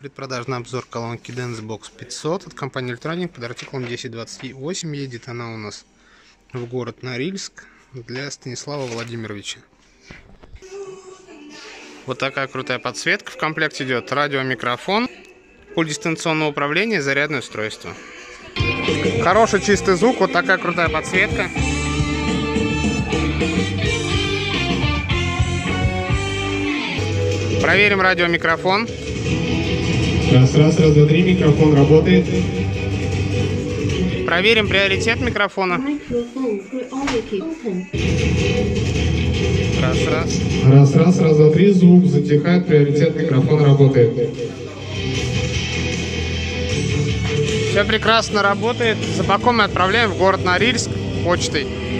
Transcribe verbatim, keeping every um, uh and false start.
Предпродажный обзор колонки Dancebox пятьсот от компании Eltronic под артикулом десять двадцать восемь. Едет она у нас в город Норильск для Станислава Владимировича. Вот такая крутая подсветка. В комплекте идет радиомикрофон, пульт дистанционного управления и зарядное устройство. Хороший чистый звук. Вот такая крутая подсветка. Проверим радиомикрофон. Раз, раз, раз, два, три, микрофон работает. Проверим приоритет микрофона. Раз, раз. Раз, раз, раз, два, три, звук затихает, приоритет микрофона работает. Все прекрасно работает. Запакуем и отправляем в город Норильск почтой.